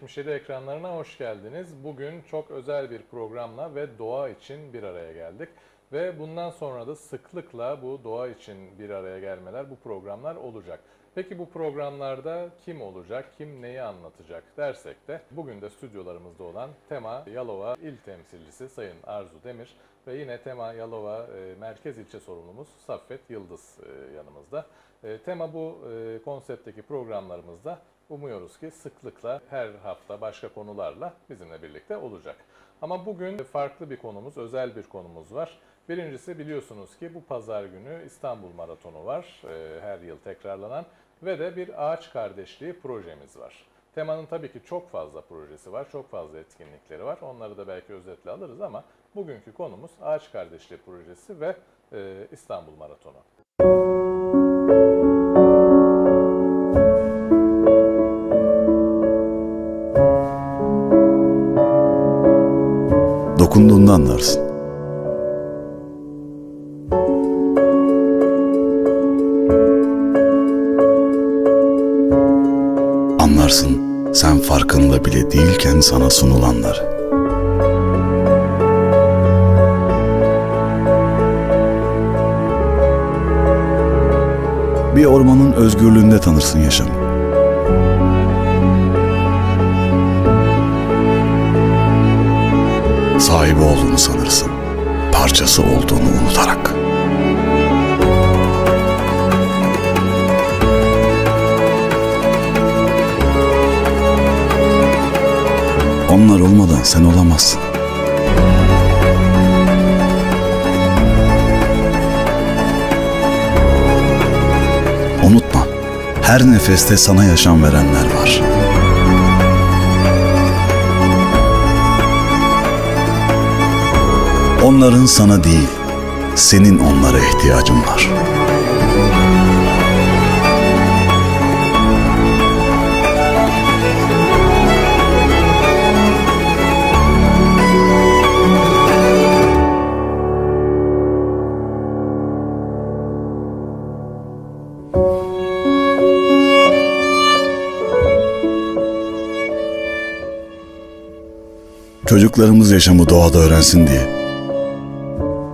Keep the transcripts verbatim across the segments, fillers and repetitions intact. yetmiş yedi ekranlarına hoş geldiniz. Bugün çok özel bir programla ve doğa için bir araya geldik. Ve bundan sonra da sıklıkla bu doğa için bir araya gelmeler, bu programlar olacak. Peki bu programlarda kim olacak, kim neyi anlatacak dersek de bugün de stüdyolarımızda olan Tema Yalova İl Temsilcisi Sayın Arzu Demir ve yine Tema Yalova Merkez İlçe Sorumlumuz Saffet Yıldız yanımızda. Tema bu konseptteki programlarımızda umuyoruz ki sıklıkla her hafta başka konularla bizimle birlikte olacak. Ama bugün farklı bir konumuz, özel bir konumuz var. Birincisi biliyorsunuz ki bu pazar günü İstanbul Maratonu var, her yıl tekrarlanan ve de bir ağaç kardeşliği projemiz var. Tema'nın tabii ki çok fazla projesi var, çok fazla etkinlikleri var. Onları da belki özetle alırız ama bugünkü konumuz ağaç kardeşliği projesi ve İstanbul Maratonu. Dokunduğunda anlarsın. Anlarsın sen farkında bile değilken sana sunulanlar. Bir ormanın özgürlüğünde tanırsın yaşamı. Sahibi olduğunu sanırsın, parçası olduğunu unutarak. Onlar olmadan sen olamazsın. Unutma, her nefeste sana yaşam verenler var. Onların sana değil, senin onlara ihtiyacın var. Çocuklarımız yaşamı doğada öğrensin diye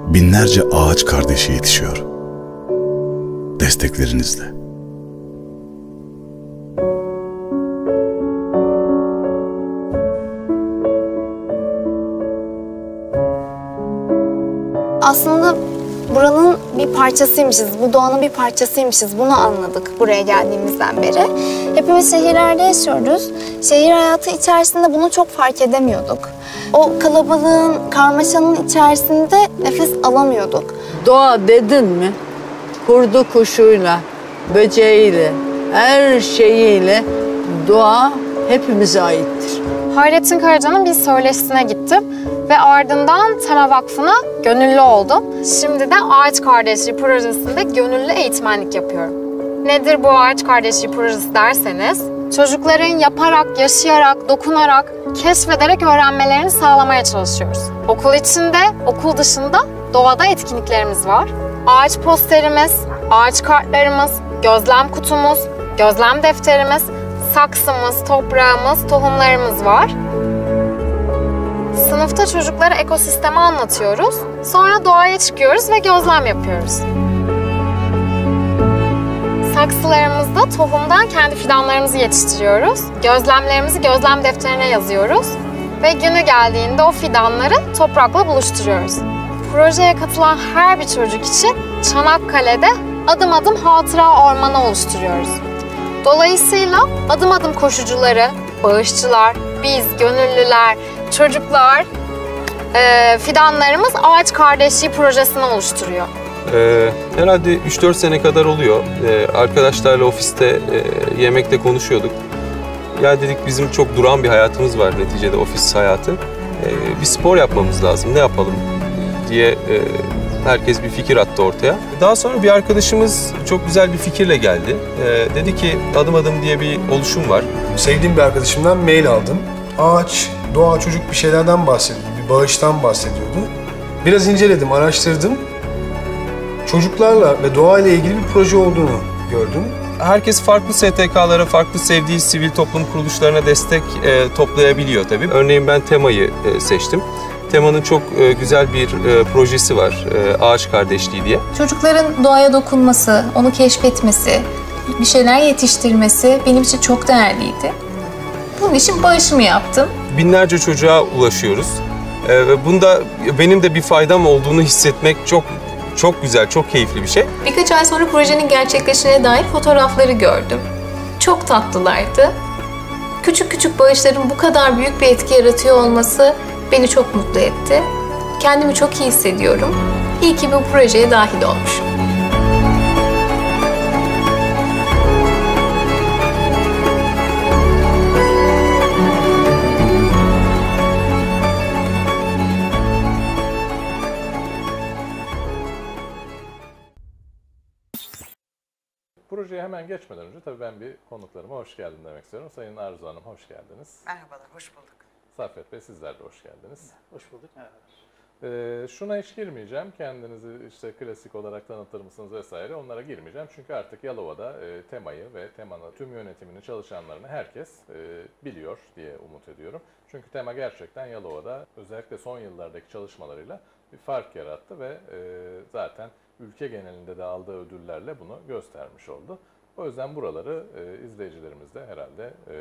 binlerce ağaç kardeşi yetişiyor. Desteklerinizle. Aslında buranın bir parçasıymışız, bu doğanın bir parçasıymışız. Bunu anladık buraya geldiğimizden beri. Hepimiz şehirlerde yaşıyoruz. Şehir hayatı içerisinde bunu çok fark edemiyorduk. O kalabalığın, karmaşanın içerisinde nefes alamıyorduk. Doğa dedin mi, kurdu kuşuyla, böceğiyle, her şeyiyle doğa hepimize aittir. Hayrettin Karaca'nın bir söyleşisine gittim ve ardından Tema Vakfı'na gönüllü oldum. Şimdi de Ağaç Kardeşliği Projesi'nde gönüllü eğitmenlik yapıyorum. Nedir bu Ağaç Kardeşliği Projesi derseniz, çocukların yaparak, yaşayarak, dokunarak, keşfederek öğrenmelerini sağlamaya çalışıyoruz. Okul içinde, okul dışında doğada etkinliklerimiz var. Ağaç posterimiz, ağaç kartlarımız, gözlem kutumuz, gözlem defterimiz, saksımız, toprağımız, tohumlarımız var. Sınıfta çocuklara ekosistemi anlatıyoruz. Sonra doğaya çıkıyoruz ve gözlem yapıyoruz. Saksılarımızda tohumdan kendi fidanlarımızı yetiştiriyoruz. Gözlemlerimizi gözlem defterine yazıyoruz. Ve günü geldiğinde o fidanları toprakla buluşturuyoruz. Projeye katılan her bir çocuk için Çanakkale'de adım adım hatıra ormanı oluşturuyoruz. Dolayısıyla adım adım koşucuları, bağışçılar, biz, gönüllüler, çocuklar, e, fidanlarımız Ağaç Kardeşliği Projesi'ni oluşturuyor. Ee, herhalde üç dört sene kadar oluyor. Ee, arkadaşlarla ofiste e, yemekte konuşuyorduk. Ya dedik bizim çok duran bir hayatımız var neticede ofis hayatı. Ee, bir spor yapmamız lazım, ne yapalım diye e, herkes bir fikir attı ortaya. Daha sonra bir arkadaşımız çok güzel bir fikirle geldi. Ee, dedi ki Adım Adım diye bir oluşum var. Sevdiğim bir arkadaşımdan mail aldım. Ağaç, doğa, çocuk bir şeylerden bahsediyordu, bir bağıştan bahsediyordu. Biraz inceledim, araştırdım. Çocuklarla ve doğayla ilgili bir proje olduğunu gördüm. herkes farklı S T K'lara, farklı sevdiği sivil toplum kuruluşlarına destek e, toplayabiliyor tabii. Örneğin ben Tema'yı e, seçtim. Tema'nın çok e, güzel bir e, projesi var, e, Ağaç Kardeşliği diye. Çocukların doğaya dokunması, onu keşfetmesi, bir şeyler yetiştirmesi benim için çok değerliydi. Bunun için bağışımı yaptım. Binlerce çocuğa ulaşıyoruz. E, bunda benim de bir faydam olduğunu hissetmek çok Çok güzel, çok keyifli bir şey. Birkaç ay sonra projenin gerçekleşene dair fotoğrafları gördüm. Çok tatlılardı. Küçük küçük bağışların bu kadar büyük bir etki yaratıyor olması beni çok mutlu etti. Kendimi çok iyi hissediyorum. İyi ki bu projeye dahil olmuşum. Projeye hemen geçmeden önce tabii ben bir konuklarıma hoş geldin demek istiyorum. Sayın Arzu Hanım hoş geldiniz. Merhabalar, hoş bulduk. Saffet Bey sizler de hoş geldiniz. Hoş bulduk, merhabalar. Ee, şuna hiç girmeyeceğim. Kendinizi işte klasik olarak tanıtır mısınız vesaire onlara girmeyeceğim. Çünkü artık Yalova'da e, Tema'yı ve Tema'nın tüm yönetimini, çalışanlarını herkes e, biliyor diye umut ediyorum. Çünkü Tema gerçekten Yalova'da özellikle son yıllardaki çalışmalarıyla bir fark yarattı ve e, zaten ülke genelinde de aldığı ödüllerle bunu göstermiş oldu. O yüzden buraları e, izleyicilerimiz de herhalde e,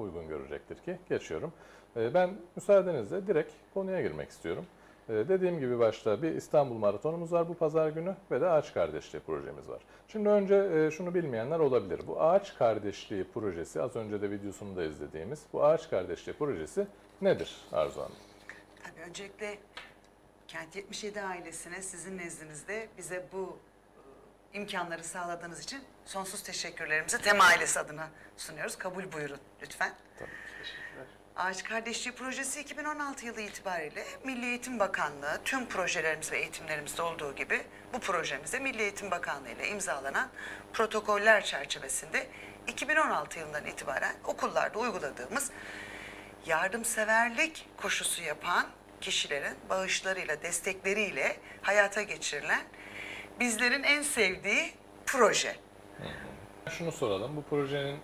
uygun görecektir ki geçiyorum. E, ben müsaadenizle direkt konuya girmek istiyorum. E, dediğim gibi başta bir İstanbul Maratonumuz var bu pazar günü ve de Ağaç Kardeşliği projemiz var. Şimdi önce e, şunu bilmeyenler olabilir. Bu Ağaç Kardeşliği projesi, az önce de videosunu da izlediğimiz bu Ağaç Kardeşliği projesi nedir Arzu Hanım? Tabii öncelikle Kent yetmiş yedi ailesine sizin nezdinizde bize bu e, imkanları sağladığınız için sonsuz teşekkürlerimizi Tema ailesi adına sunuyoruz. Kabul buyurun lütfen. Tamam, teşekkürler. Ağaç Kardeşliği projesi iki bin on altı yılı itibariyle Milli Eğitim Bakanlığı tüm projelerimiz ve eğitimlerimizde olduğu gibi bu projemizde Milli Eğitim Bakanlığı ile imzalanan protokoller çerçevesinde iki bin on altı yılından itibaren okullarda uyguladığımız yardımseverlik koşusu yapan kişilerin bağışlarıyla, destekleriyle hayata geçirilen bizlerin en sevdiği proje. Şunu soralım, bu projenin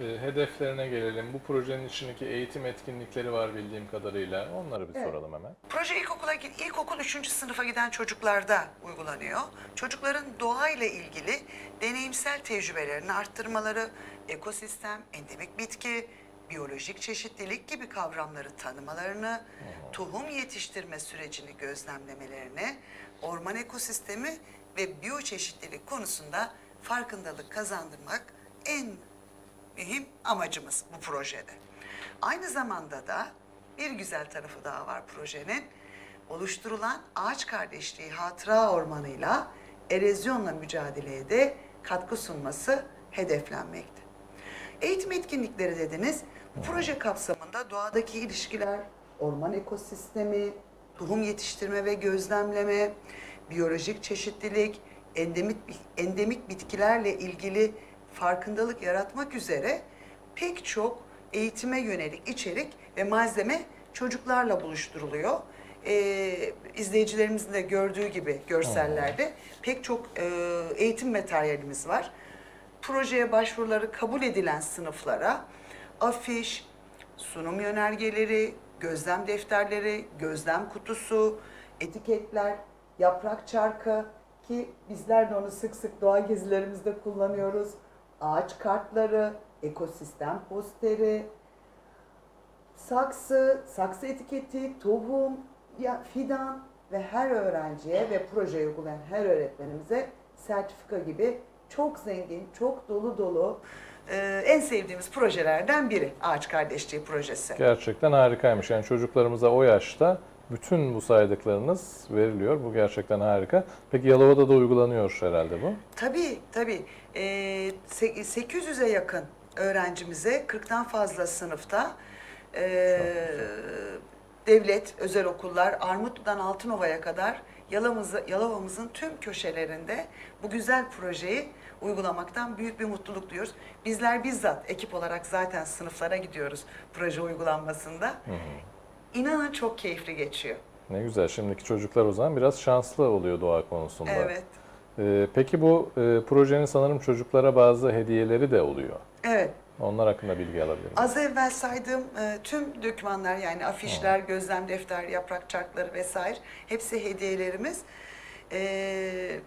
e, hedeflerine gelelim. Bu projenin içindeki eğitim etkinlikleri var bildiğim kadarıyla. Onları bir evet. soralım hemen. Proje ilkokula, ilkokul üçüncü sınıfa giden çocuklarda uygulanıyor. Çocukların doğayla ilgili deneyimsel tecrübelerini arttırmaları, ekosistem, endemik bitki, biyolojik çeşitlilik gibi kavramları tanımalarını, tohum yetiştirme sürecini gözlemlemelerini, orman ekosistemi ve biyoçeşitlilik konusunda farkındalık kazandırmak en mühim amacımız bu projede. Aynı zamanda da bir güzel tarafı daha var projenin. Oluşturulan Ağaç Kardeşliği hatıra ormanıyla erozyonla mücadeleye de katkı sunması hedeflenmekte. Eğitim etkinlikleri dediniz. Bu proje kapsamında doğadaki ilişkiler, orman ekosistemi, tohum yetiştirme ve gözlemleme, biyolojik çeşitlilik, endemik, endemik bitkilerle ilgili farkındalık yaratmak üzere pek çok eğitime yönelik içerik ve malzeme çocuklarla buluşturuluyor. Ee, izleyicilerimizin de gördüğü gibi görsellerde pek çok e, eğitim materyalimiz var. Projeye başvuruları kabul edilen sınıflara afiş, sunum yönergeleri, gözlem defterleri, gözlem kutusu, etiketler, yaprak çarkı ki bizler de onu sık sık doğa gezilerimizde kullanıyoruz. Ağaç kartları, ekosistem posteri, saksı, saksı etiketi, tohum, fidan ve her öğrenciye ve projeyi uygulayan her öğretmenimize sertifika gibi çok zengin, çok dolu dolu ee, en sevdiğimiz projelerden biri Ağaç Kardeşliği projesi. Gerçekten harikaymış. Yani çocuklarımıza o yaşta bütün bu saydıklarınız veriliyor. Bu gerçekten harika. Peki Yalova'da da uygulanıyor herhalde bu? Tabii, tabii. Ee, sekiz yüze yakın öğrencimize kırktan fazla sınıfta e, devlet, özel okullar, Armutlu'dan Altınova'ya kadar Yalova'mızın tüm köşelerinde bu güzel projeyi uygulamaktan büyük bir mutluluk duyuyoruz. Bizler bizzat ekip olarak zaten sınıflara gidiyoruz proje uygulanmasında. Hı hı. İnanın çok keyifli geçiyor. Ne güzel. Şimdiki çocuklar o zaman biraz şanslı oluyor doğa konusunda. Evet. Ee, peki bu e, projenin sanırım çocuklara bazı hediyeleri de oluyor. Evet. Onlar hakkında bilgi alabilirim. Az evvel saydığım e, tüm dokümanlar, yani afişler, hmm. gözlem defter, yaprak çarkları vesaire, hepsi hediyelerimiz. E,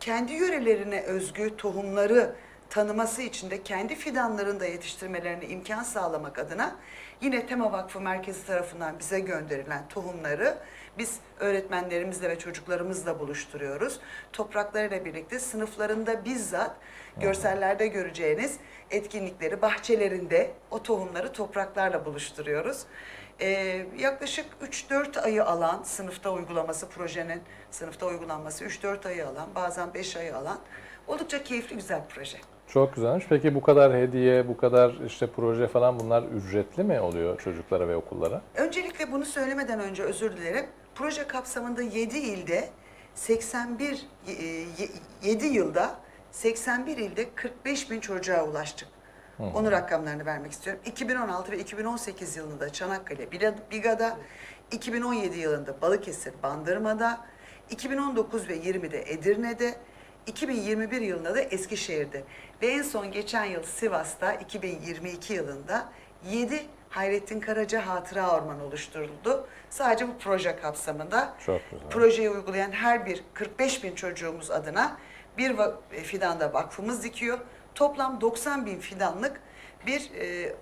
kendi yörelerine özgü tohumları tanıması için de kendi fidanlarını da yetiştirmelerine imkan sağlamak adına yine Tema Vakfı Merkezi tarafından bize gönderilen tohumları biz öğretmenlerimizle ve çocuklarımızla buluşturuyoruz. Topraklarıyla birlikte sınıflarında bizzat görsellerde göreceğiniz etkinlikleri, bahçelerinde o tohumları topraklarla buluşturuyoruz. Ee, yaklaşık üç dört ayı alan sınıfta uygulaması, projenin sınıfta uygulanması üç dört ayı alan, bazen beş ayı alan oldukça keyifli, güzel bir proje. Çok güzelmiş. Peki bu kadar hediye, bu kadar işte proje falan, bunlar ücretli mi oluyor çocuklara ve okullara? Öncelikle bunu söylemeden önce özür dilerim. Proje kapsamında yedi ilde, seksen bir yedi yılda seksen bir ilde kırk beş bin çocuğa ulaştık. Hı hı. Onun rakamlarını vermek istiyorum. iki bin on altı ve iki bin on sekiz yılında Çanakkale, Biga'da, iki bin on yedi yılında Balıkesir, Bandırma'da, iki bin on dokuz ve yirmide Edirne'de, iki bin yirmi bir yılında da Eskişehir'de ve en son geçen yıl Sivas'ta iki bin yirmi iki yılında yedi Hayrettin Karaca Hatıra Ormanı oluşturuldu. Sadece bu proje kapsamında. Çok güzel. Projeyi uygulayan her bir kırk beş bin çocuğumuz adına bir fidan da vakfımız dikiyor. Toplam doksan bin fidanlık bir e,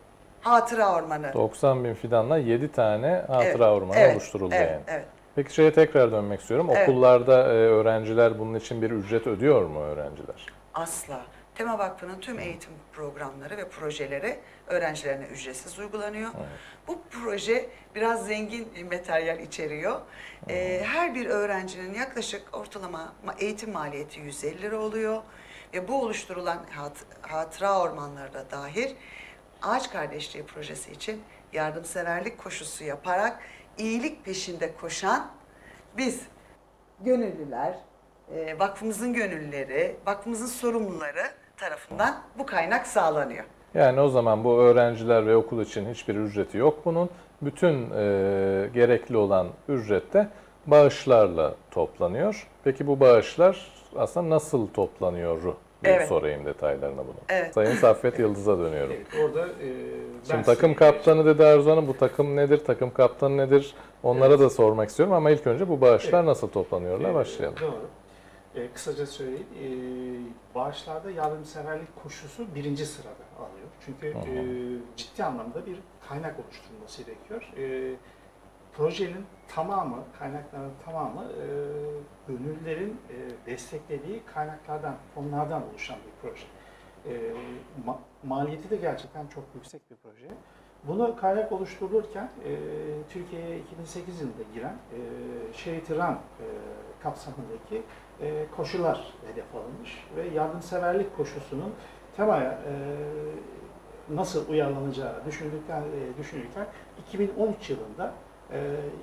hatıra ormanı. doksan bin fidanla yedi tane hatıra evet, ormanı evet, oluşturuldu evet, yani. Evet. Peki şeye tekrar dönmek istiyorum. Evet. Okullarda e, öğrenciler bunun için bir ücret ödüyor mu öğrenciler? Asla. Tema Vakfı'nın tüm eğitim programları ve projeleri öğrencilerine ücretsiz uygulanıyor. Evet. Bu proje biraz zengin materyal içeriyor. Evet. E, her bir öğrencinin yaklaşık ortalama eğitim maliyeti yüz elli lira oluyor. Ve bu oluşturulan hat, hatıra ormanları da dahil Ağaç Kardeşliği projesi için yardımseverlik koşusu yaparak iyilik peşinde koşan biz gönüllüler, e, vakfımızın gönüllüleri, vakfımızın sorumluları tarafından bu kaynak sağlanıyor. Yani o zaman bu öğrenciler ve okul için hiçbir ücreti yok bunun. Bütün e, gerekli olan ücret de bağışlarla toplanıyor. Peki bu bağışlar aslında nasıl toplanıyor? Bir evet. sorayım detaylarına bunu. Evet. Sayın Saffet Yıldız'a dönüyorum. Evet, orada, e, Şimdi ben takım kaptanı dedi Arzu Hanım. Bu takım nedir? Takım kaptanı nedir? Onlara evet. da sormak istiyorum ama ilk önce bu bağışlar evet. nasıl toplanıyorlar? Evet. Başlayalım. Doğru. E, kısaca söyleyeyim. E, bağışlarda yardımseverlik koşusu birinci sırada alıyor. Çünkü e, ciddi anlamda bir kaynak oluşturulması gerekiyor. E, Projenin tamamı, kaynakların tamamı e, gönüllerin e, desteklediği kaynaklardan, fonlardan oluşan bir proje. E, ma maliyeti de gerçekten çok yüksek bir proje. Bunu kaynak oluşturulurken e, Türkiye'ye iki bin sekiz yılında giren e, Charity Run e, kapsamındaki e, koşular hedef alınmış ve yardımseverlik koşusunun temaya e, nasıl uyarlanacağı düşündükten, e, düşünürken iki bin on üç yılında E,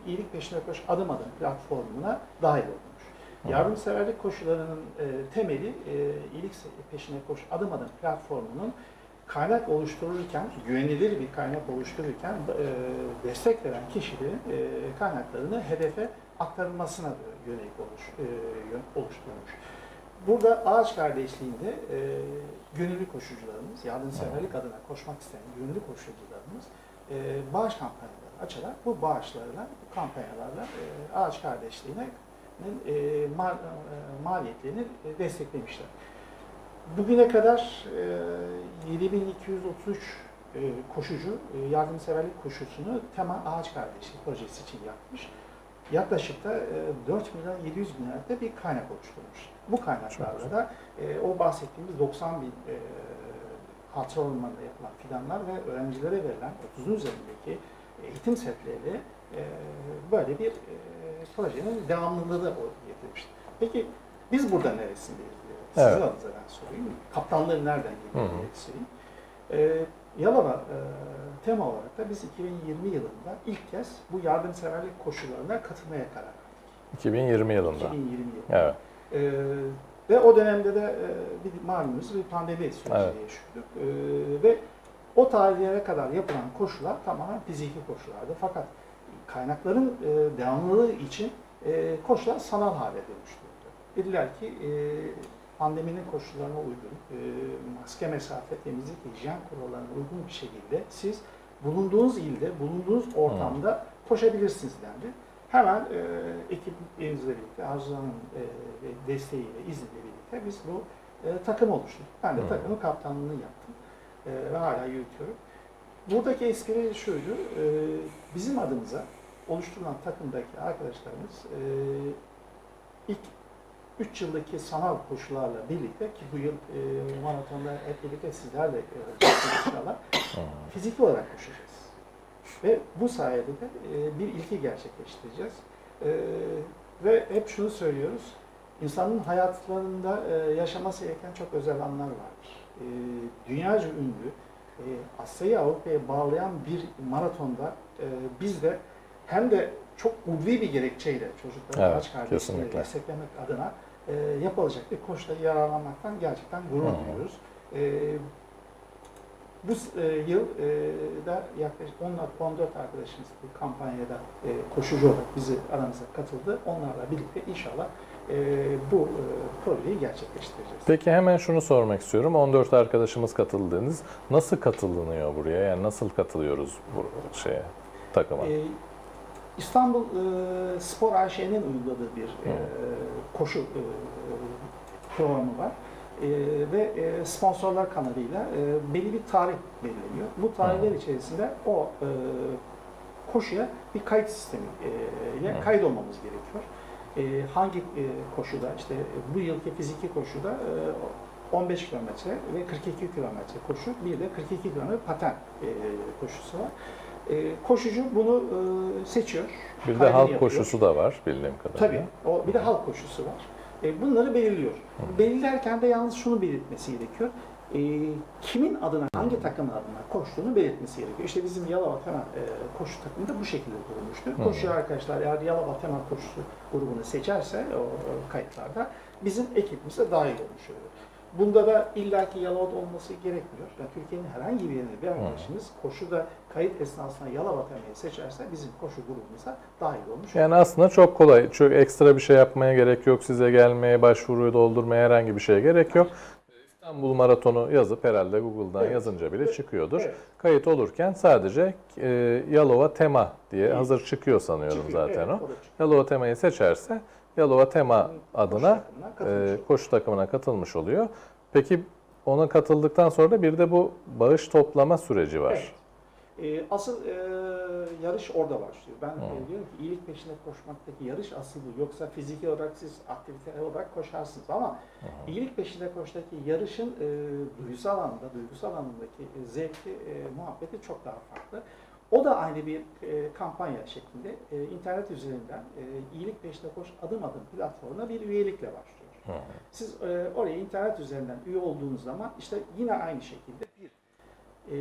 iyilik peşine koş adım adım platformuna dahil olmuş. Hı. Yardımseverlik koşularının e, temeli e, iyilik peşine koş adım adım platformunun kaynak oluştururken, güvenilir bir kaynak oluştururken e, destek veren kişilerin e, kaynaklarını hedefe aktarılmasına yönelik oluş, e, yön, oluşturulmuş. Burada Ağaç Kardeşliği'nde e, gönüllü koşucularımız, yardımseverlik Hı. adına koşmak isteyen gönüllü koşucularımız e, bağış kampanyaları açarak bu bağışlarla, bu kampanyalarla e, Ağaç Kardeşliği'nin e, mal, e, maliyetlerini e, desteklemişler. Bugüne kadar e, yedi bin iki yüz otuz üç e, koşucu e, yardımseverlik koşusunu Tema Ağaç Kardeşliği projesi için yapmış. Yaklaşık da e, dört milyon yedi yüz bin lirada bir kaynak oluşturmuş. Bu kaynaklarla da e, o bahsettiğimiz doksan bin e, hatıra ormanında yapılan fidanlar ve öğrencilere verilen otuzun üzerindeki eğitim setleriyle e, böyle bir e, projenin devamlılığı da getirmişti. Peki biz burada neresindeyiz diye size evet. adınıza ben sorayım. Kaptanları nereden geliyor diye sorayım. E, Yalova e, tema olarak da biz iki bin yirmi yılında ilk kez bu yardımseverlik koşullarına katılmaya karar verdik. iki bin yirmi yılında. iki bin yirmi yılında. Evet. E, ve o dönemde de e, bir malumunuz bir pandemi süreci evet. yaşıyorduk. E, ve o tarihlere kadar yapılan koşular tamamen fiziki koşulardı. Fakat kaynakların e, devamlılığı için e, koşular sanal hale dönüştürüldü. Dediler ki e, pandeminin koşullarına uygun, e, maske mesafe, temizlik, hijyen kurallarına uygun bir şekilde siz bulunduğunuz ilde, bulunduğunuz ortamda hmm. koşabilirsiniz dendi. Hemen e, ekibimizle birlikte, Arzu Hanım'ın e, desteğiyle, izniyle birlikte biz bu e, takım oluşturduk. Ben de hmm. takımın kaptanlığını yaptım e, ve hala yürütüyorum. Buradaki espri şuydu, e, bizim adımıza oluşturulan takımdaki arkadaşlarımız e, ilk üç yıldaki sanal koşullarla birlikte, ki bu yıl e, maratonda hep birlikte sizlerle e, fiziki olarak koşacağız. Ve bu sayede de e, bir ilki gerçekleştireceğiz. E, ve hep şunu söylüyoruz, insanın hayatlarında e, yaşaması gereken çok özel anlar vardır. E, dünyaca ünlü, e, Asya'yı Avrupa'ya bağlayan bir maratonda e, biz de hem de çok ulvi bir gerekçeyle çocukların evet, aç kardeşleri desteklemek adına e, yapılacak bir koşuda yararlanmaktan gerçekten gurur duyuyoruz. E, bu e, yıl e, da yaklaşık on dört arkadaşımız bu kampanyada e, koşucu olarak bizi aramıza katıldı. Onlarla birlikte inşallah e, bu e, projeyi gerçekleştireceğiz. Peki hemen şunu sormak istiyorum. on dört arkadaşımız katıldınız. Nasıl katılınıyor buraya? Yani nasıl katılıyoruz bu şeye, takıma? E, İstanbul e, Spor A Ş'nin uyguladığı bir e, koşu e, programı var e, ve e, sponsorlar kanalıyla e, belli bir tarih belirleniyor. Bu tarihler içerisinde o e, koşuya bir kayıt sistemi e, ile kayıt olmamız gerekiyor. E, hangi e, koşuda, işte bu yılki fiziki koşuda e, on beş kilometre ve kırk iki kilometre koşu, bir de kırk iki kilometre paten e, koşusu var. Koşucu bunu seçiyor. Bir de halk yapıyor. Koşusu da var bildiğim kadarıyla. Tabii. O, bir de halk koşusu var. Bunları belirliyor. Hı. Belirlerken de yalnız şunu belirtmesi gerekiyor. Kimin adına, hangi takımın adına koştuğunu belirtmesi gerekiyor. İşte bizim Yalova Temel koşu takımı da bu şekilde kurulmuştu. Koşuyor arkadaşlar, eğer Yalova Temel koşusu grubunu seçerse o kayıtlarda bizim ekibimize dahil olmuş oluyor. Bunda da illaki Yalova'da olması gerekmiyor. Yani Türkiye'nin herhangi bir yerinde bir arkadaşımız koşuda kayıt esnasında Yalova Temel'i seçerse bizim koşu grubumuza dahil olmuş. Yani aslında çok kolay. Çünkü ekstra bir şey yapmaya gerek yok. Size gelmeye, başvuruyu doldurmaya herhangi bir şeye gerek yok. İstanbul Maratonu yazıp herhalde Google'dan evet. yazınca bile evet. çıkıyordur. Evet. Kayıt olurken sadece e, Yalova Tema diye evet. hazır çıkıyor sanıyorum çıkıyor. zaten evet, o. Yalova Tema'yı seçerse Yalova Tema adına koşu, e, koşu takımına katılmış oluyor. Peki ona katıldıktan sonra da bir de bu bağış toplama süreci var. Evet. E, asıl e, yarış orada başlıyor. Ben hmm. diyorum ki iyilik peşinde koşmaktaki yarış asıl bu. Yoksa fiziki olarak siz aktivite olarak koşarsınız ama hmm. iyilik peşinde koştaki yarışın e, duygusal anlamda, duygusal anlamdaki zevki, e, muhabbeti çok daha farklı. O da aynı bir e, kampanya şeklinde e, internet üzerinden e, iyilik peşinde koş adım adım platformuna bir üyelikle başlıyor. Hmm. Siz e, oraya internet üzerinden üye olduğunuz zaman işte yine aynı şekilde bir e,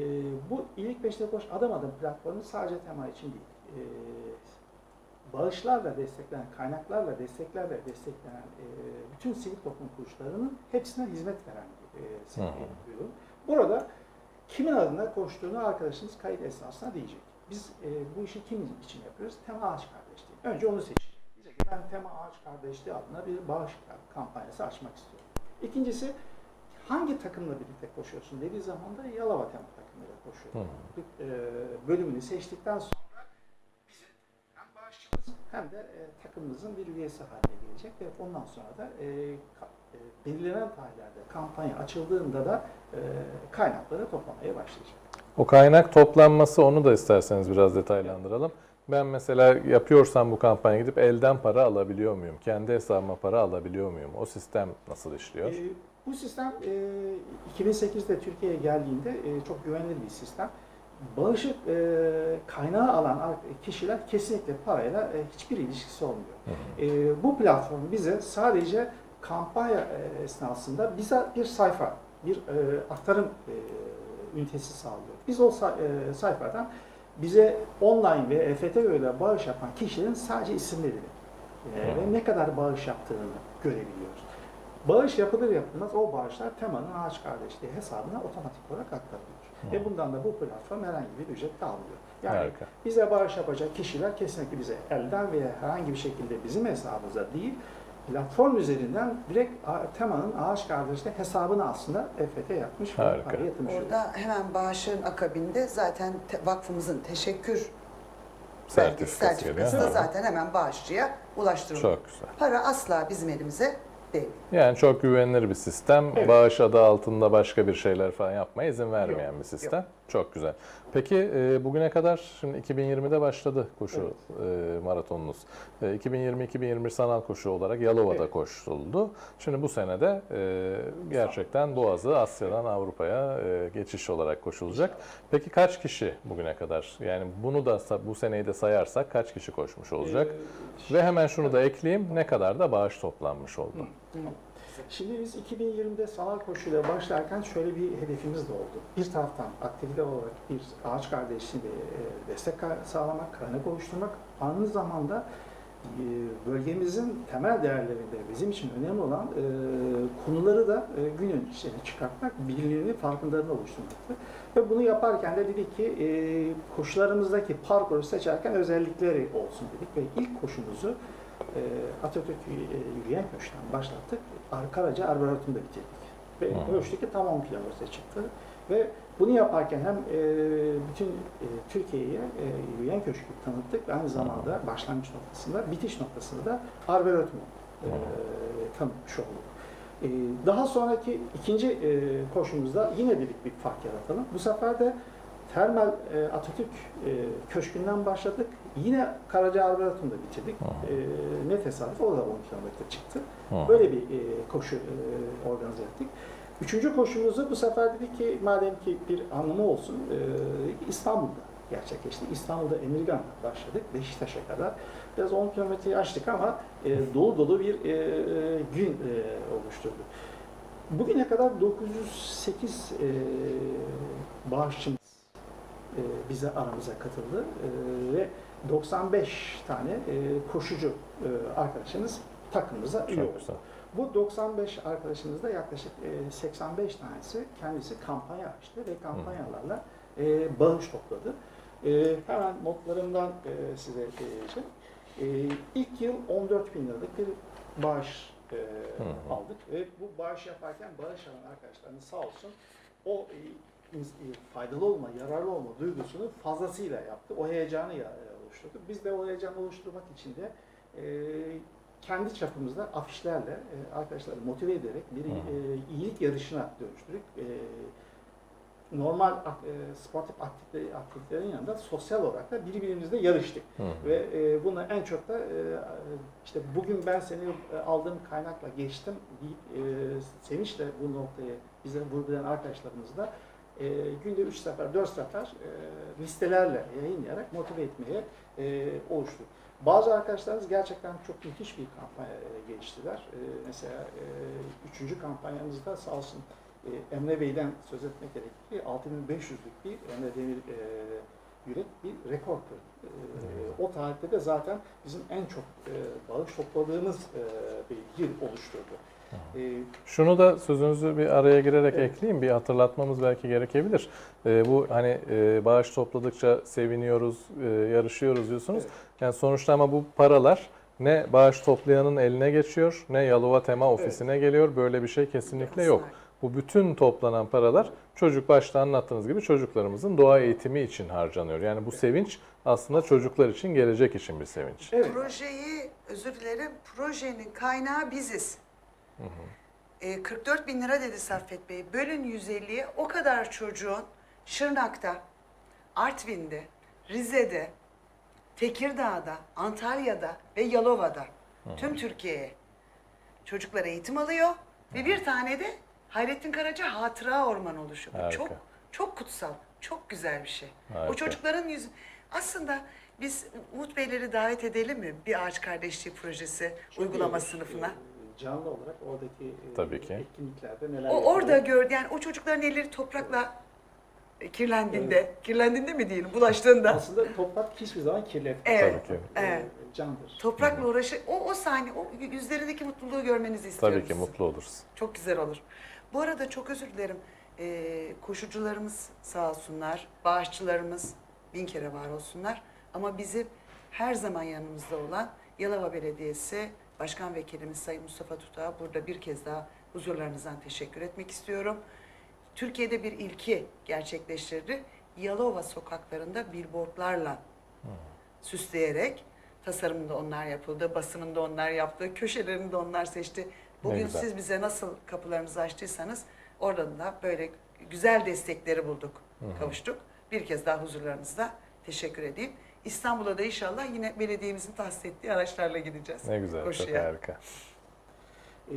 bu iyilik peşinde koş adım adım platformu sadece tema için değil. E, bağışlarla desteklenen, kaynaklarla desteklerle desteklenen e, bütün sivil toplum kuruluşlarının hepsine hizmet veren bir e, sektör. Hmm. Burada kimin adına koştuğunu arkadaşınız kayıt esnasında diyecek. Biz e, bu işi kim için yapıyoruz? Tema Ağaç Kardeşliği. Önce onu seçecek. Diyecek ki ben Tema Ağaç Kardeşliği adına bir bağış kampanyası açmak istiyorum. İkincisi, hangi takımla birlikte koşuyorsun dediği zaman da Yalova Tema takımıyla koşuyor. E, bölümünü seçtikten sonra bizim hem bağışçımız hem de e, takımımızın bir üyesi haline gelecek ve ondan sonra da e, belirlenen tarihlerde kampanya açıldığında da e, kaynakları toplamaya başlayacak. O kaynak toplanması, onu da isterseniz biraz detaylandıralım. Ben mesela yapıyorsam bu kampanya gidip elden para alabiliyor muyum? Kendi hesabıma para alabiliyor muyum? O sistem nasıl işliyor? E, bu sistem e, iki bin sekiz'de Türkiye'ye geldiğinde e, çok güvenilir bir sistem. Bağışı e, kaynağı alan kişiler kesinlikle parayla e, hiçbir ilişkisi olmuyor. E, bu platform bize sadece kampanya esnasında bize bir sayfa, bir e, aktarım e, ünitesi sağlıyor. Biz o say e, sayfadan bize online ve E F T ile bağış yapan kişilerin sadece isimlerini e, ve ne kadar bağış yaptığını görebiliyoruz. Bağış yapılır yapılmaz o bağışlar Tema'nın Ağaç Kardeşliği hesabına otomatik olarak aktarılıyor. Hı. Ve bundan da bu platform herhangi bir ücret de almıyor. Yani Harika. bize bağış yapacak kişiler kesinlikle bize elden veya herhangi bir şekilde bizim hesabımıza değil, platform üzerinden direkt Tema'nın Ağaç Kardeş'te hesabını aslında E F T yapmış. Harika. Orada hemen bağışların akabinde zaten te vakfımızın teşekkür sertifikası, sertifikası da zaten hemen bağışçıya ulaştırılıyor. Çok güzel. Para asla bizim elimize değil. Yani çok güvenilir bir sistem. Evet. Bağış adı altında başka bir şeyler falan yapmaya izin vermeyen yok, bir sistem. Yok. Çok güzel. Peki e, bugüne kadar, şimdi iki bin yirmide başladı koşu, evet, e, maratonunuz. E, iki bin yirmi iki bin yirmi bir sanal koşu olarak Yalova'da, evet, koşuldu. Şimdi bu sene de e, gerçekten Boğaz'ı Asya'dan, evet, Avrupa'ya e, geçiş olarak koşulacak. Peki kaç kişi bugüne kadar? Yani bunu da bu seneyi de sayarsak kaç kişi koşmuş olacak? Ee, Ve hemen şunu da ekleyeyim. Ne kadar da bağış toplanmış oldu? Hı. Tamam. Şimdi biz iki bin yirmide sanal koşuyla başlarken şöyle bir hedefimiz de oldu. Bir taraftan aktivite olarak bir Ağaç Kardeşliği destek sağlamak, kaynak oluşturmak, aynı zamanda bölgemizin temel değerlerinde bizim için önemli olan konuları da günün içine çıkartmak, bilgilerini, farkındalığını oluşturmaktı. Ve bunu yaparken de dedik ki koşularımızdaki parkuru seçerken özellikleri olsun dedik ve ilk koşumuzu Atatürk yürüyen köşkten başlattık. Arkaraca Arboretum'da bitirdik. Ve ölçtük ki tam on kilometre çıktı. Ve bunu yaparken hem bütün Türkiye'ye yürüyen köşkü tanıttık ve aynı zamanda başlangıç noktasında, bitiş noktasında da Arboretum'u tanıtmış olduk. Daha sonraki ikinci koşumuzda yine dedik bir fark yaratalım. Bu sefer de Termal Atatürk Köşkü'nden başladık. Yine Karaca Arboretum'da bitirdik. E, ne tesadüf, o da on kilometre çıktı. Aha. Böyle bir e, koşu e, organize ettik. Üçüncü koşumuzu bu sefer dedik ki madem ki bir anlamı olsun e, İstanbul'da gerçekleşti. İstanbul'da Emirgan'da başladık Beşiktaş'a kadar. Biraz on kilometreyi açtık ama e, dolu dolu bir e, gün e, oluşturduk. Bugüne kadar dokuz yüz sekiz e, bağışçı bize aramıza katıldı ve doksan beş tane koşucu arkadaşımız takımımıza üye oldu. Bu doksan beş arkadaşımızda yaklaşık seksen beş tanesi kendisi kampanya açtı ve kampanyalarla bağış topladı. Hemen notlarımdan size vereceğim. İlk yıl on dört bin liralık bir bağış aldık ve bu bağış yaparken bağış alan arkadaşlarımız sağ olsun o faydalı olma, yararlı olma duygusunu fazlasıyla yaptı. O heyecanı oluşturdu. Biz de o heyecanı oluşturmak için de e, kendi çapımızda afişlerle e, arkadaşları motive ederek bir e, iyilik yarışına dönüştürüp e, normal e, sportif aktivitelerin yanında sosyal olarak da birbirimizle yarıştık. Hı hı. Ve e, bunu en çok da e, işte bugün ben seni aldığım kaynakla geçtim deyip e, sevinçle bu noktayı bize vurgulayan arkadaşlarımız da E, günde üç sefer, dört sefer e, listelerle yayınlayarak motive etmeye e, oluştu. Bazı arkadaşlarımız gerçekten çok müthiş bir kampanya e, geliştiler. E, mesela e, üçüncü kampanyamızda sağ olsun e, Emre Bey'den söz etmek gerekli. altı bin beş yüzlük bir Emre Demir e, Yürek bir rekor kırdı. E, o tarihte de zaten bizim en çok e, bağış topladığımız e, bir yıl oluşturdu. Şunu da sözünüzü bir araya girerek, evet, ekleyeyim. Bir hatırlatmamız belki gerekebilir. Ee, bu hani e, bağış topladıkça seviniyoruz, e, yarışıyoruz diyorsunuz. Evet. Yani sonuçta ama bu paralar ne bağış toplayanın eline geçiyor, ne Yalova Tema ofisine, evet, geliyor. Böyle bir şey kesinlikle yok. Bu bütün toplanan paralar, çocuk başta anlattığınız gibi, çocuklarımızın doğa eğitimi için harcanıyor. Yani bu sevinç aslında çocuklar için, gelecek için bir sevinç. Evet. Projeyi, özür dilerim, projenin kaynağı biziz. Hı hı. E, kırk dört bin lira dedi Saffet Bey. Bölün yüz elliye, o kadar çocuğun Şırnak'ta, Artvin'de, Rize'de, Tekirdağ'da, Antalya'da ve Yalova'da, hı hı, tüm Türkiye'ye çocuklar eğitim alıyor. Hı hı. Ve bir tane de Hayrettin Karaca Hatıra Ormanı oluşuyor. Harika. Çok çok kutsal, çok güzel bir şey. Harika. O çocukların yüzü... Aslında biz Umut Beyleri davet edelim mi? Bir Ağaç Kardeşliği Projesi çok uygulama iyi, sınıfına. Canlı olarak oradaki tabii ki etkinliklerde neler o, orada gördü yani o çocukların elleri toprakla kirlendiğinde, evet, kirlendiğinde mi diyelim, bulaştığında. Aslında toprak hiçbir zaman kirletmez. Evet. Tabii ki. Evet. Candır. Toprakla uğraşı, o, o sahne, o yüzlerindeki mutluluğu görmenizi istiyoruz. Tabii ki mutlu oluruz. Çok güzel olur. Bu arada çok özür dilerim. Ee, koşucularımız sağ olsunlar, bağışçılarımız bin kere var olsunlar. Ama bizim her zaman yanımızda olan Yalova Belediyesi, Başkan Vekilimiz Sayın Mustafa Tutak'a burada bir kez daha huzurlarınızdan teşekkür etmek istiyorum. Türkiye'de bir ilki gerçekleştirdi. Yalova sokaklarında billboardlarla hmm. süsleyerek, tasarımında onlar yapıldı, basınında onlar yaptı, köşelerinde onlar seçti. Bugün siz bize nasıl kapılarınızı açtıysanız oradan da böyle güzel destekleri bulduk, hmm. kavuştuk. Bir kez daha huzurlarınızda teşekkür edeyim. İstanbul'a da inşallah yine belediyemizin tahsis ettiği araçlarla gideceğiz. Ne güzel, koşuya. Çok harika. Ee,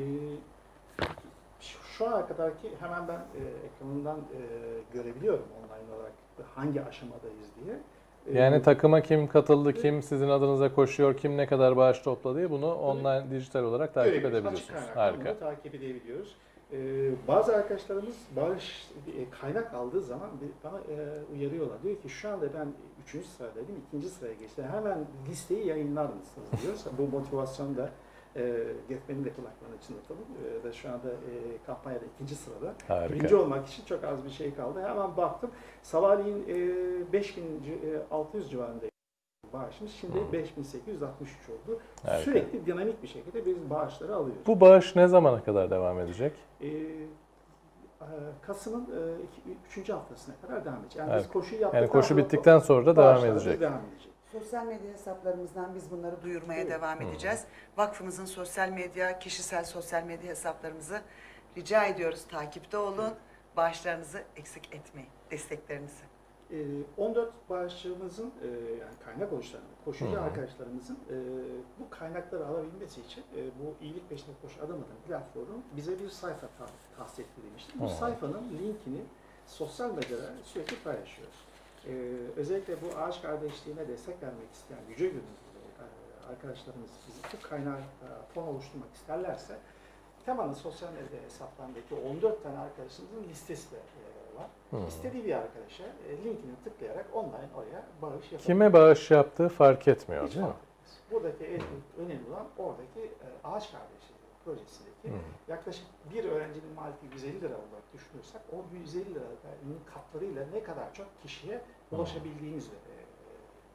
şu ana kadarki hemen ben e, ekranından e, görebiliyorum online olarak hangi aşamadayız diye. Ee, yani takıma kim katıldı, kim sizin adınıza koşuyor, kim ne kadar bağış topladı diye bunu online, dijital olarak takip edebiliyorsunuz. Harika. Takip edebiliyoruz. Ee, bazı arkadaşlarımız bağış kaynak aldığı zaman bana e, uyarıyorlar. Diyor ki şu anda ben üçüncü sıradaydım, ikinci sıraya geçtim. Hemen listeyi yayınlar mısınız diyorsa bu motivasyon da e, Gökmen'in de kulaklarının içinde tabii. E, ve şu anda e, kampanyada ikinci sırada. Harika. Birinci olmak için çok az bir şey kaldı. Hemen baktım. Sabahleyin e, beş bin altı yüz civarında bağışımız şimdi hmm. beş bin sekiz yüz altmış üç oldu. Harika. Sürekli dinamik bir şekilde biz bağışları alıyoruz. Bu bağış ne zamana kadar devam edecek? Ee, Kasım'ın üçüncü haftasına kadar devam edecek. Yani evet. biz koşu yaptıktan yani koşu bittikten sonra da devam edecek. devam edecek. Sosyal medya hesaplarımızdan biz bunları duyurmaya evet. devam edeceğiz. Hmm. Vakfımızın sosyal medya, kişisel sosyal medya hesaplarımızı rica ediyoruz. Takipte olun, bağışlarınızı eksik etmeyin, desteklerinizi. on dört bağışçımızın, yani kaynak oluşturan koşucu hmm. arkadaşlarımızın bu kaynakları alabilmesi için bu iyilik peşinde koşu adam adına platformu bize bir sayfa tahsis etti demiştim. Hmm. Bu sayfanın linkini sosyal medyada sürekli paylaşıyoruz. Özellikle bu ağaç kardeşliğine destek vermek isteyen yüce gönüllü arkadaşlarımız bu kaynağı fon oluşturmak isterlerse tamamen sosyal medya hesaplarındaki on dört tane arkadaşımızın listesi de var. Hmm. İstediği bir arkadaşa linkini tıklayarak online oraya bağış yapabilir. Kime bağış yaptığı fark etmiyor hiç değil mi? Buradaki hmm. önemli olan oradaki ağaç kardeşliği projesindeki hmm. yaklaşık bir öğrencinin maliyeti yüz elli lira olarak düşünürsek o yüz elli liranın katlarıyla ne kadar çok kişiye ulaşabildiğimiz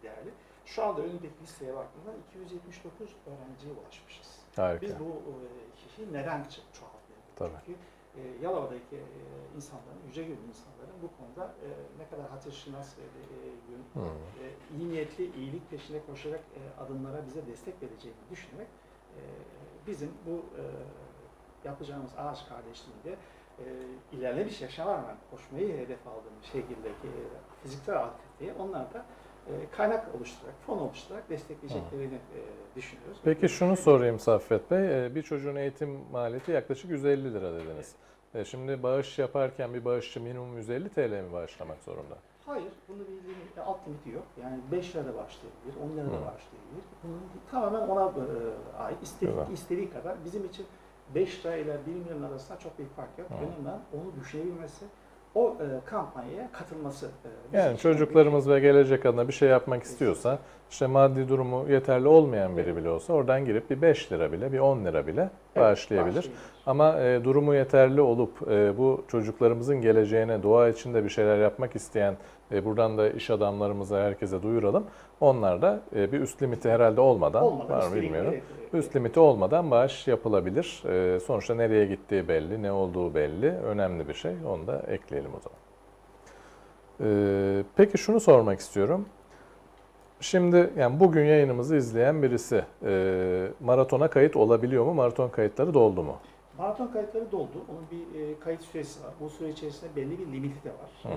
değerli. Şu anda önündeki listeye baktığımda iki yüz yetmiş dokuz öğrenciye ulaşmışız. Harika. Biz bu kişiyi neden çoğaltıyoruz? Çünkü Yalova'daki insanların, yüce gönüllü insanların bu konuda ne kadar hatırşınas ve hmm. iyi niyetli, iyilik peşine koşarak adımlara bize destek vereceğini düşünerek bizim bu yapacağımız ağaç kardeşliğinde ilerlemiş yaşama rağmen koşmayı hedef aldığımız şekildeki fiziksel aktiviteye onlar da kaynak oluşturarak, fon oluşturarak destekleyeceklerini hmm. düşünüyoruz. Peki şunu sorayım Saffet Bey, bir çocuğun eğitim maliyeti yaklaşık yüz elli lira dediniz. Evet. Şimdi bağış yaparken bir bağışçı minimum yüz elli TL mi bağışlamak zorunda? Hayır, bunun bir alt limiti yok. Yani beş lira da başlayabilir, on lira da hmm. başlayabilir. Bunun tamamen ona ait, istediği, istediği kadar. Bizim için beş lira ile bir milyon arasında çok büyük fark yok. Hmm. Önemli onu düşünebilmesi, o e, kampanyaya katılması. E, yani çocuklarımız ve gelecek adına bir şey yapmak istiyorsa, işte maddi durumu yeterli olmayan biri bile olsa oradan girip bir beş lira bile, bir on lira bile bağışlayabilir. Evet, ama e, durumu yeterli olup e, bu çocuklarımızın geleceğine, doğa için de bir şeyler yapmak isteyen, e, buradan da iş adamlarımıza, herkese duyuralım. Onlar da e, bir üst limiti herhalde olmadan, olmadan var mı bilmiyorum, evet, evet, evet. üst limiti olmadan bağış yapılabilir. E, sonuçta nereye gittiği belli, ne olduğu belli. Önemli bir şey. Onu da ekleyelim o zaman. E, peki şunu sormak istiyorum. Şimdi yani bugün yayınımızı izleyen birisi e, maratona kayıt olabiliyor mu? Maraton kayıtları doldu mu? Maraton kayıtları doldu. Onun bir e, kayıt süresi var. Bu süre içerisinde belli bir limiti de var. E,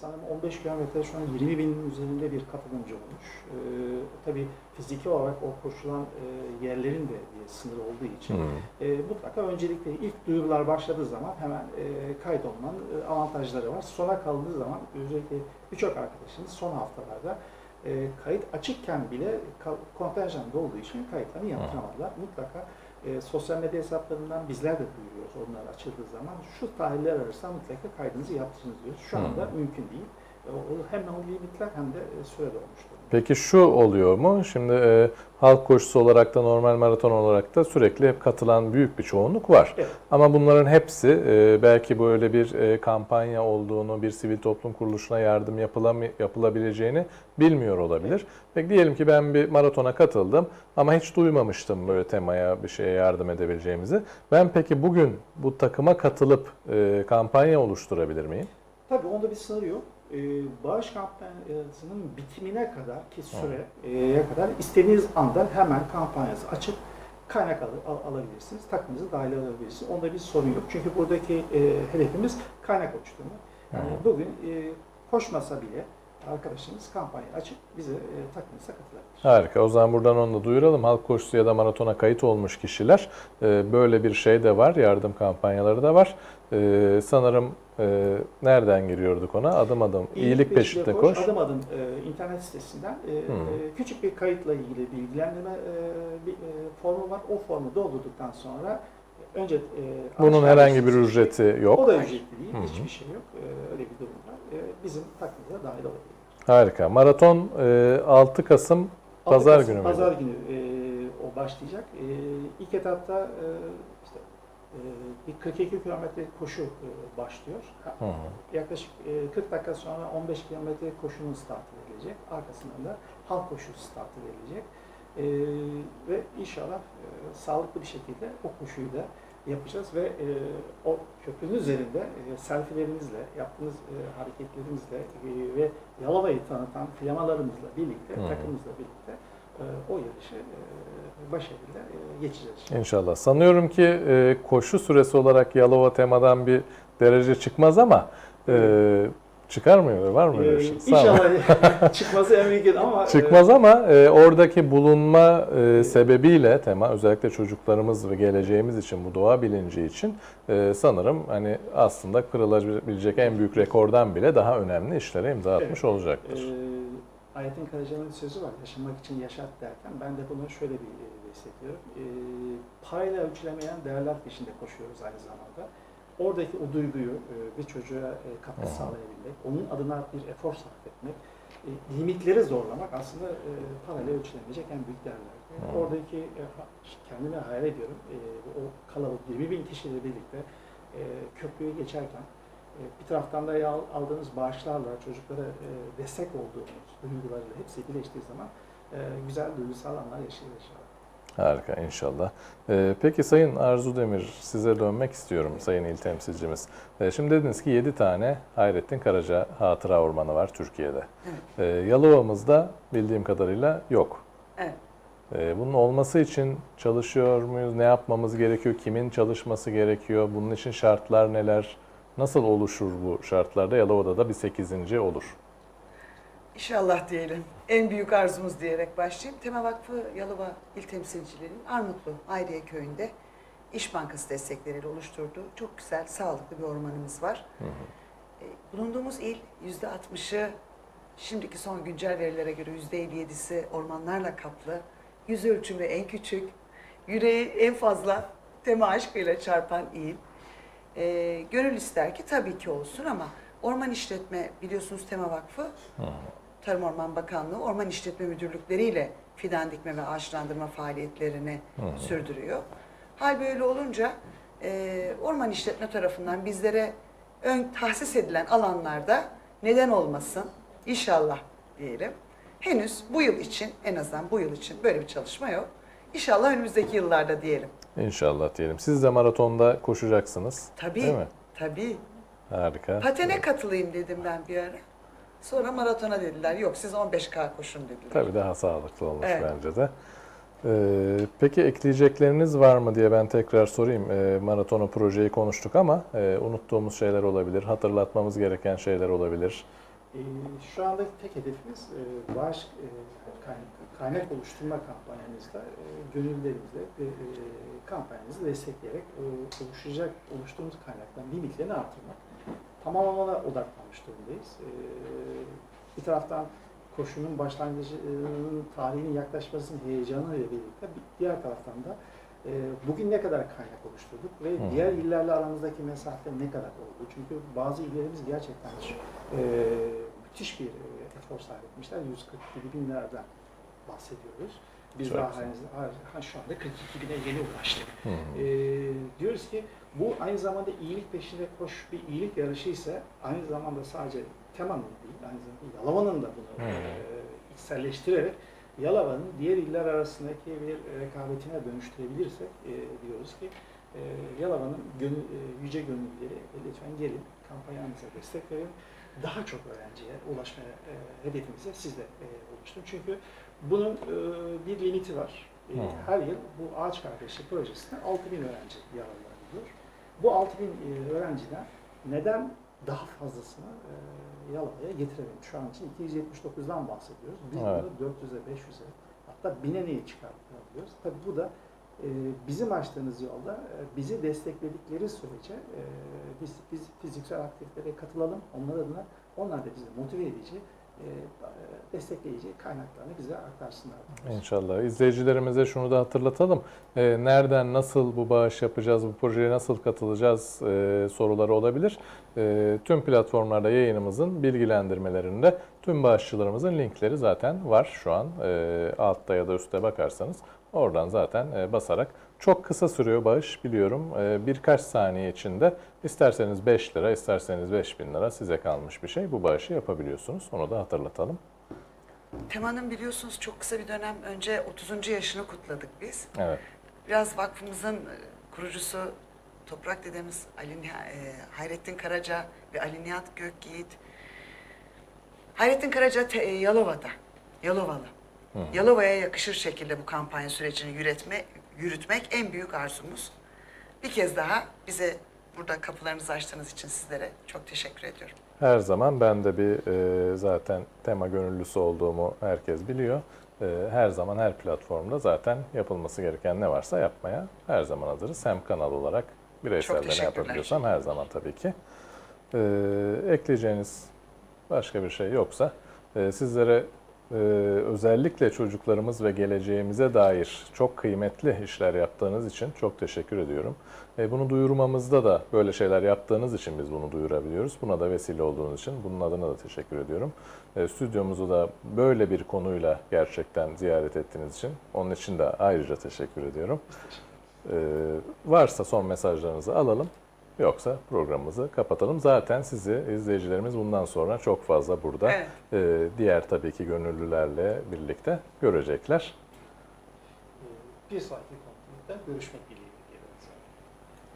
sanırım on beş kilometrede şu an yirmi binin üzerinde bir katılımcı olmuş. E, tabii fiziki olarak o koşulan e, yerlerin de bir sınırı olduğu için e, mutlaka öncelikle ilk duyurular başladığı zaman hemen e, kayıt olmanın avantajları var. Sona kaldığı zaman özellikle birçok arkadaşımız son haftalarda E, kayıt açıkken bile kontenjanda olduğu için kayıtlarını yaptıramadılar. Hı. Mutlaka e, sosyal medya hesaplarından bizler de duyuruyoruz onlar açıldığı zaman. Şu tarihler arasında mutlaka kaydınızı yaptırınız diyoruz. Şu anda Hı. mümkün değil. E, o, hem o limitler hem de e, süre dolmuş durumda. Peki şu oluyor mu? Şimdi e, halk koşusu olarak da normal maraton olarak da sürekli hep katılan büyük bir çoğunluk var. Evet. Ama bunların hepsi e, belki böyle bir e, kampanya olduğunu, bir sivil toplum kuruluşuna yardım yapılabileceğini bilmiyor olabilir. Evet. Peki diyelim ki ben bir maratona katıldım ama hiç duymamıştım böyle temaya bir şeye yardım edebileceğimizi. Ben peki bugün bu takıma katılıp e, kampanya oluşturabilir miyim? Tabii onda bir sınır yok. Bağış kampanyasının bitimine kadar ki süreye kadar istediğiniz anda hemen kampanyanızı açıp kaynak al alabilirsiniz. Takımınızı dahil alabilirsiniz. Onda bir sorun yok. Çünkü buradaki e, hedefimiz kaynak oluşturma. Yani evet. Bugün e, koşmasa bile arkadaşımız kampanyayı açıp bize e, takımınıza katılabilir. Harika. O zaman buradan onu da duyuralım. Halk koşusu ya da maratona kayıt olmuş kişiler e, böyle bir şey de var. Yardım kampanyaları da var. E, sanırım Ee, nereden giriyorduk ona? Adım adım. İyilik, İyilik peşinde koş. koş. Adım adım e, internet sitesinden e, hmm. küçük bir kayıtla ilgili bilgilendirme e, bir e, formu var. O formu doldurduktan sonra önce... E, bunun herhangi bir ücreti yok. yok. O da ücretli değil. Hmm. Hiçbir şey yok. E, öyle bir durum var. E, bizim takvimimize dahil olabilir. Harika. Maraton e, altı Kasım Pazar altı Kasım, günü. Pazar günü e, o başlayacak. E, ilk etapta e, işte bir kırk iki kilometre koşu başlıyor. Hı hı. Yaklaşık kırk dakika sonra on beş kilometre koşunun startı verilecek. Arkasından da halk koşusu startı verilecek. Ve inşallah sağlıklı bir şekilde o koşuyu da yapacağız ve o köprünün üzerinde selfilerimizle, yaptığımız hareketlerimizle ve Yalova'yı tanıtan flamalarımızla birlikte, hı hı. takımımızla birlikte o yarışı başarıyla geçeceğiz. İnşallah. Sanıyorum ki koşu süresi olarak Yalova temadan bir derece çıkmaz ama evet. çıkar mı? Var mı öyle bir şey? İnşallah çıkması emniyetin ama... Çıkmaz ama oradaki bulunma sebebiyle tema özellikle çocuklarımız ve geleceğimiz için bu doğa bilinci için sanırım hani aslında kırılabilecek en büyük rekordan bile daha önemli işlere imza atmış evet. olacaktır. Ee, Ayet'in Karaca'nın sözü var, yaşamak için yaşat derken, ben de bunu şöyle bir destekliyorum. E, parayla ölçülemeyen değerler peşinde koşuyoruz aynı zamanda. Oradaki o duyguyu e, bir çocuğa e, katkı sağlayabilmek, onun adına bir efor sarf etmek, e, limitleri zorlamak aslında e, parayla ölçülemeyecek en büyük değerler. E, oradaki, e, kendime hayal ediyorum, e, o kalabalık yirmi bin kişiyle birlikte e, köprüyü geçerken, bir taraftan da aldığınız bağışlarla, çocuklara destek olduğunuz duygularıyla hepsi birleştiği zaman güzel duygusal anlar yaşayacağız inşallah. Harika inşallah. Peki Sayın Arzu Demir, size dönmek istiyorum Sayın İl Temsilcimiz. Şimdi dediniz ki yedi tane Hayrettin Karaca Hatıra Ormanı var Türkiye'de. Evet. Yalova'mızda bildiğim kadarıyla yok. Evet. Bunun olması için çalışıyor muyuz? Ne yapmamız gerekiyor? Kimin çalışması gerekiyor? Bunun için şartlar neler? Nasıl oluşur bu şartlarda? Yalova'da da bir sekizinci olur. İnşallah diyelim. En büyük arzumuz diyerek başlayayım. Tema Vakfı Yalova İl Temsilcilerinin Armutlu Ayriye Köyü'nde İş Bankası destekleriyle oluşturduğu çok güzel, sağlıklı bir ormanımız var. Hı hı. Bulunduğumuz il yüzde altmışı, şimdiki son güncel verilere göre yüzde elli yedisi ormanlarla kaplı. Yüz ölçümü en küçük, yüreği en fazla tema aşkıyla çarpan il. E, gönül ister ki tabii ki olsun ama orman işletme biliyorsunuz Tema Vakfı, hmm. Tarım Orman Bakanlığı Orman İşletme Müdürlükleri ile fidan dikme ve ağaçlandırma faaliyetlerini hmm. sürdürüyor. Hal böyle olunca e, orman işletme tarafından bizlere ön tahsis edilen alanlarda neden olmasın inşallah diyelim. Henüz bu yıl için, en azından bu yıl için böyle bir çalışma yok. İnşallah önümüzdeki yıllarda diyelim. İnşallah diyelim. Siz de maratonda koşacaksınız. Tabii. Değil mi? Tabii. Harika. Patene evet. katılayım dedim ben bir ara. Sonra maratona dediler. Yok siz on beş K koşun dediler. Tabii daha sağlıklı olmuş evet. bence de. Ee, peki ekleyecekleriniz var mı diye ben tekrar sorayım. Ee, maratonu projeyi konuştuk ama e, unuttuğumuz şeyler olabilir. Hatırlatmamız gereken şeyler olabilir. Ee, şu anda tek hedefimiz e, bağış e, kaynak, kaynak oluşturma kampanyamızda e, gönüllerimizle e, e, kampanyamızı destekleyerek e, oluşacak oluşturduğumuz kaynakların limitlerini artırmak. Tamamına odaklanmış durumdayız. E, bir taraftan koşunun başlangıcının tarihinin yaklaşmasının heyecanıyla birlikte diğer taraftan da e, bugün ne kadar kaynak oluşturduk ve hmm. diğer illerle aramızdaki mesafe ne kadar oldu? Çünkü bazı illerimiz gerçekten e, müthiş bir rapor sahip etmişler. yüz kırk yedi binlerden bahsediyoruz. Biz Çok daha aynı, şu anda kırk iki bine yeni ulaştık. Ee, diyoruz ki bu aynı zamanda iyilik peşinde koş bir iyilik yarışı ise aynı zamanda sadece Teman'ın değil, aynı zamanda Yalova'nın da bunu e, içselleştirerek Yalova'nın diğer iller arasındaki bir rekabetine dönüştürebilirsek e, diyoruz ki e, Yalova'nın gönül, e, yüce gönüllüleri lütfen gelin, kampanyanıza destek verin. Daha çok öğrenciye ulaşmaya e, hedefimize siz de e, oluşturun. Çünkü bunun e, bir limiti var. E, hmm. Her yıl bu Ağaç Kardeşliği projesinde altı bin öğrenci yararlanıyor. Bu altı bin e, öğrenciden neden daha fazlasını e, Yalova'ya getirelim? Şu an için iki yüz yetmiş dokuzdan bahsediyoruz. Biz evet. bunu dört yüze, beş yüze hatta bine neyi çıkartıyoruz? Tabii bu da e, bizim açtığımız yolda e, bizi destekledikleri sürece e, biz, biz fiziksel aktivitelere katılalım. Onlar adına onlar da bizi motive edici, destekleyici kaynaklarını bize aktarsınlar. İnşallah. İzleyicilerimize şunu da hatırlatalım. Nereden, nasıl bu bağış yapacağız, bu projeye nasıl katılacağız soruları olabilir. Tüm platformlarda yayınımızın bilgilendirmelerinde tüm bağışçılarımızın linkleri zaten var şu an. Altta ya da üstte bakarsanız oradan zaten basarak. Çok kısa sürüyor bağış biliyorum. Birkaç saniye içinde isterseniz beş lira, isterseniz beş bin lira size kalmış bir şey. Bu bağışı yapabiliyorsunuz. Onu da hatırlatalım. Teman'ın biliyorsunuz çok kısa bir dönem önce otuzuncu yaşını kutladık biz. Evet. Biraz vakfımızın kurucusu Toprak dedemiz Ali, Hayrettin Karaca ve Ali Nihat Gökyiğit. Hayrettin Karaca Yalova'da, Yalovalı. Yalova'ya yakışır şekilde bu kampanya sürecini yürütme, yürütmek en büyük arzumuz. Bir kez daha bize burada kapılarınızı açtığınız için sizlere çok teşekkür ediyorum. Her zaman ben de bir e, zaten tema gönüllüsü olduğumu herkes biliyor. E, her zaman her platformda zaten yapılması gereken ne varsa yapmaya her zaman hazırız. Hem kanal olarak bireysel de ne yapabiliyorsam her zaman tabii ki. E, ekleyeceğiniz başka bir şey yoksa e, sizlere... Ee, özellikle çocuklarımız ve geleceğimize dair çok kıymetli işler yaptığınız için çok teşekkür ediyorum. Ee, bunu duyurmamızda da böyle şeyler yaptığınız için biz bunu duyurabiliyoruz. Buna da vesile olduğunuz için bunun adına da teşekkür ediyorum. Ee, stüdyomuzu da böyle bir konuyla gerçekten ziyaret ettiğiniz için onun için de ayrıca teşekkür ediyorum. Ee, varsa son mesajlarınızı alalım. Yoksa programımızı kapatalım. Zaten sizi izleyicilerimiz bundan sonra çok fazla burada evet. e, diğer tabii ki gönüllülerle birlikte görecekler. Bir sonraki konukta görüşmek dileğiyle.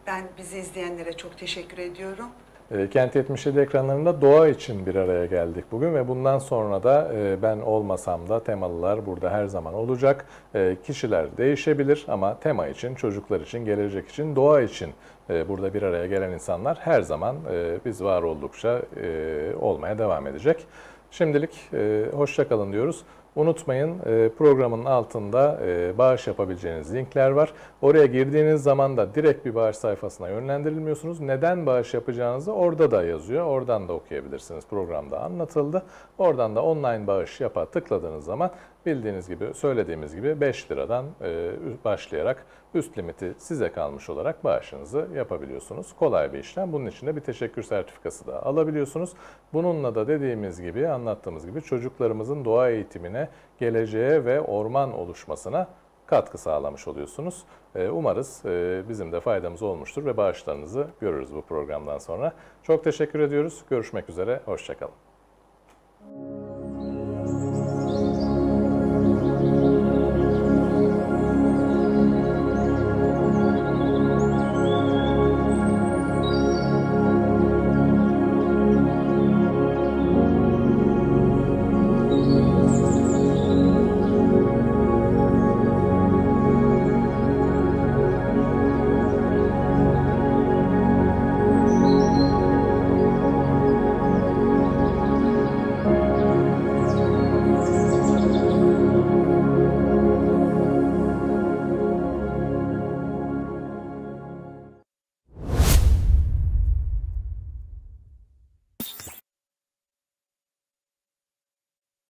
Ben bizi izleyenlere çok teşekkür ediyorum. E, Kent yetmiş yedi ekranlarında doğa için bir araya geldik bugün ve bundan sonra da e, ben olmasam da temalılar burada her zaman olacak. E, kişiler değişebilir ama tema için, çocuklar için, gelecek için, doğa için e, burada bir araya gelen insanlar her zaman e, biz var oldukça e, olmaya devam edecek. Şimdilik e, hoşça kalın diyoruz. Unutmayın programın altında bağış yapabileceğiniz linkler var. Oraya girdiğiniz zaman da direkt bir bağış sayfasına yönlendirilmiyorsunuz. Neden bağış yapacağınızı orada da yazıyor. Oradan da okuyabilirsiniz. Programda anlatıldı. Oradan da online bağış yapa tıkladığınız zaman bildiğiniz gibi, söylediğimiz gibi beş liradan başlayarak üst limiti size kalmış olarak bağışınızı yapabiliyorsunuz. Kolay bir işlem. Bunun için de bir teşekkür sertifikası da alabiliyorsunuz. Bununla da dediğimiz gibi, anlattığımız gibi çocuklarımızın doğa eğitimine, geleceğe ve orman oluşmasına katkı sağlamış oluyorsunuz. Umarız bizim de faydamız olmuştur ve bağışlarınızı görürüz bu programdan sonra. Çok teşekkür ediyoruz. Görüşmek üzere. Hoşça kalın.